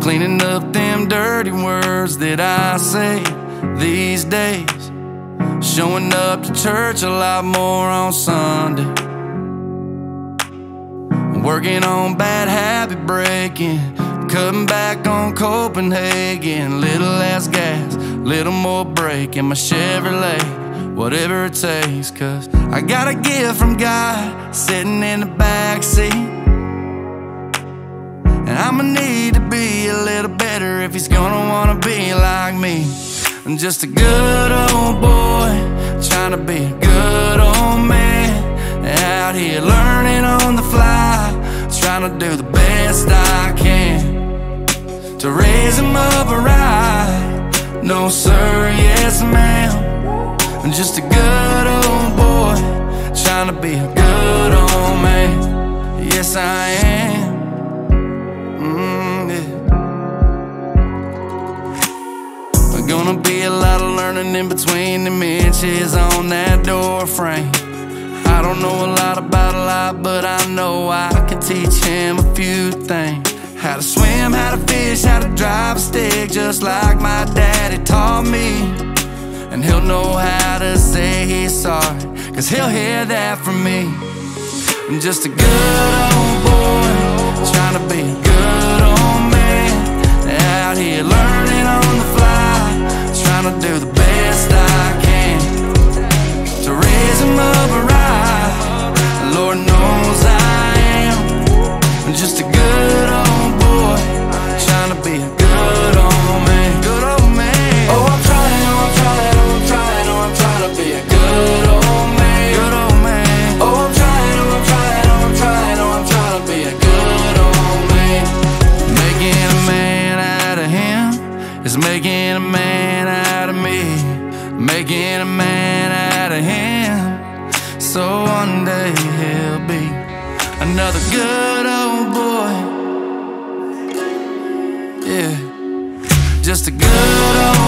I'm cleaning up them dirty words that I say these days. Showing up to church a lot more on Sunday. Working on bad habit breaking, cutting back on Copenhagen. Little less gas, little more brake in my Chevrolet, whatever it takes. Cause I got a gift from God sitting in the backseat, and I'ma need to be a little better if he's gonna wanna be like me. I'm just a good old boy, trying to be a good old man, out here learning on the fly, trying to do the best I can, to raise him up right. No sir, yes ma'am. I'm just a good old boy, trying to be a good old man. Yes I am. Gonna be a lot of learning in between them inches on that door frame. I don't know a lot about a lot, but I know I can teach him a few things. How to swim, how to fish, how to drive a stick, just like my daddy taught me. And he'll know how to say he's sorry, cause he'll hear that from me. I'm just a good old boy, trying to be a good old man, out here learning on the fly, trying to do the best I can, to raise him up right. Lord knows I am. I'm just a good old boy, trying to be a good old man. Good old man. Oh, I'm trying, oh, I'm trying, oh, I'm trying, oh, I'm trying to be a good old man. Good old man. Oh, I'm trying, oh, I'm trying, oh, I'm trying, oh, I'm trying to be a good old man. Making a man out of him is making a man out of him. Making a man out of him, so one day he'll be another good old boy. Yeah, just a good old